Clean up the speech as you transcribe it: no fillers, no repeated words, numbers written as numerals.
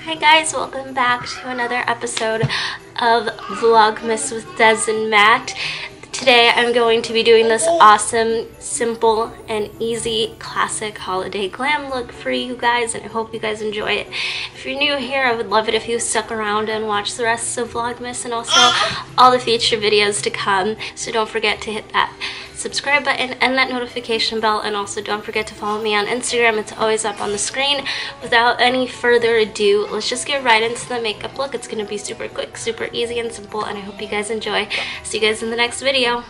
Hi guys, welcome back to another episode of Vlogmas with Des and Matt. Today I'm going to be doing this awesome, simple, and easy classic holiday glam look for you guys, and I hope you guys enjoy it. If you're new here, I would love it if you stuck around and watched the rest of Vlogmas and also all the future videos to come. So don't forget to hit that subscribe button and that notification bell, and also don't forget to follow me on Instagram. It's always up on the screen. Without any further ado, let's just get right into the makeup look. It's going to be super quick, super easy, and simple, and I hope you guys enjoy. See you guys in the next video.